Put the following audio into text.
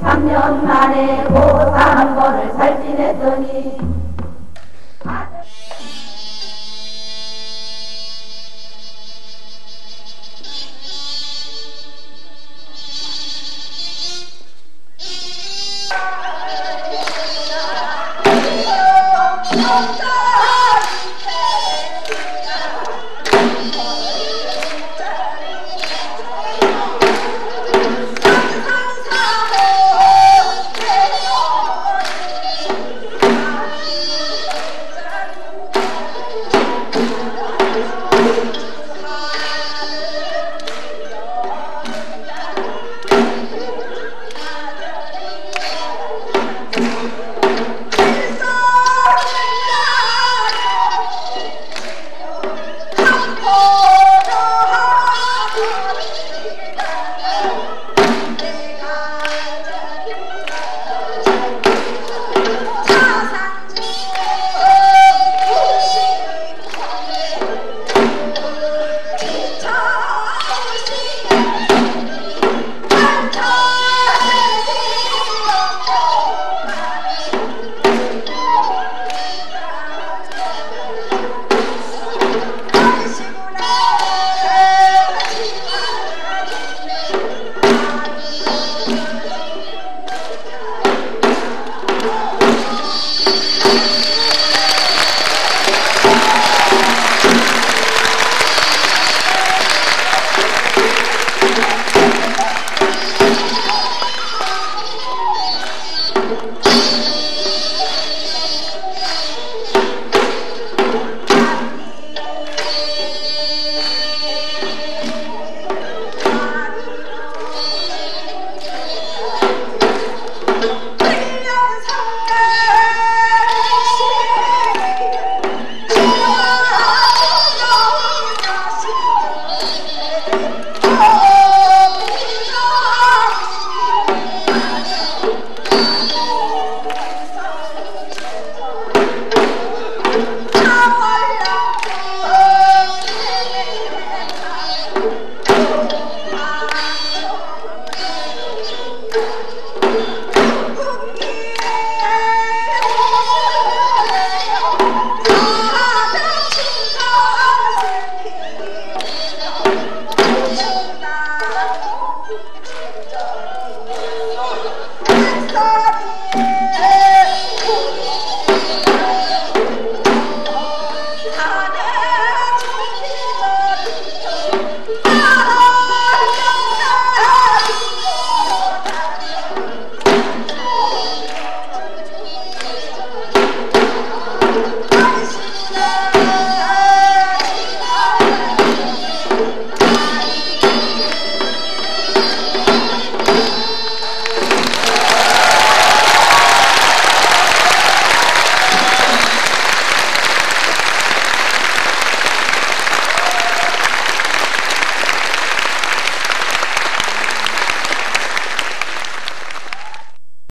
3년 만에 고사한 번을 잘 지냈더니